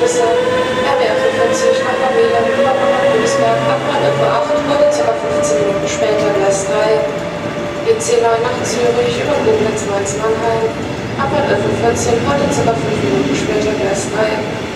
Geschwister, RW48, nach Familie, Bommer-Bundesberg, RW48, wurde ca. 15 Minuten später Gleis 3, EC9 nach Zürich, über Bündnitz, Mainz, Mannheim, RW48, wurde ca. 5 Minuten später Gleis 3.